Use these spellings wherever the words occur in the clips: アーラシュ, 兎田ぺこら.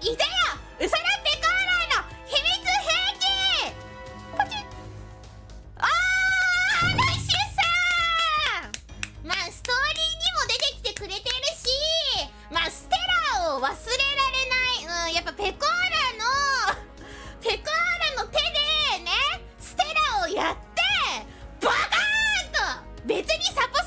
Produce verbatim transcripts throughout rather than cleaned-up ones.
いでよウソラペコーラーの秘密兵器ポチッ。あーナイシュさん、まあストーリーにも出てきてくれてるし、まあステラを忘れられない、うん、やっぱペコーラのペコーラの手でねステラをやってバカーンと、別にサポサポ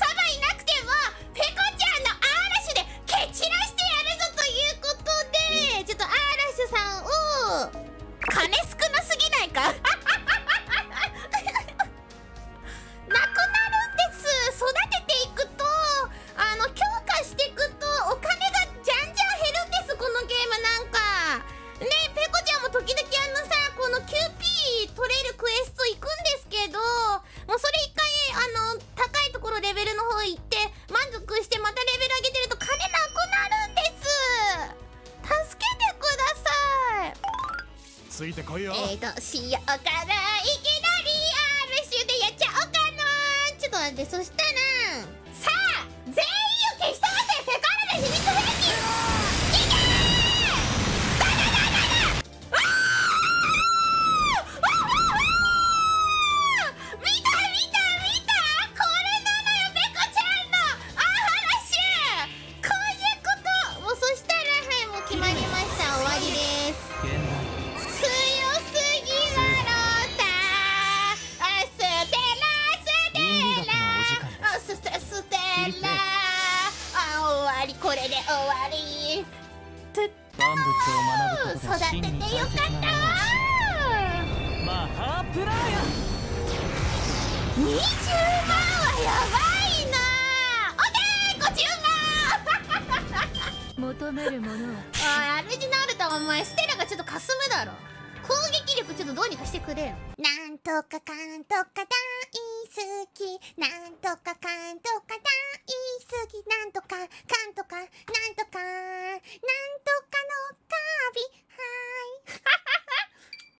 ついてこいよ。えーと、しようかな、いきなりアールシュでやっちゃおうかな。ちょっと待って、そしたらさあ全員を消し飛ばせペコーラの秘密兵器いけーだだだだだわーわーわーわー、見た見た見た、これなのよペコちゃんのアールシュ、こういうこと。もうそしたらはい、もう決まりました、終わりです。これで終わり。とっと育ててよかったー。マハプラーヤにじゅうまんはやばいな。オッケーごじゅうまん求めるものはあれになると、お前ステラがちょっとかすむだろ。攻撃力ちょっとどうにかしてくれよ。なんとかかんとか大好き、なんとかかんとか大好き、なんとかかんとかなん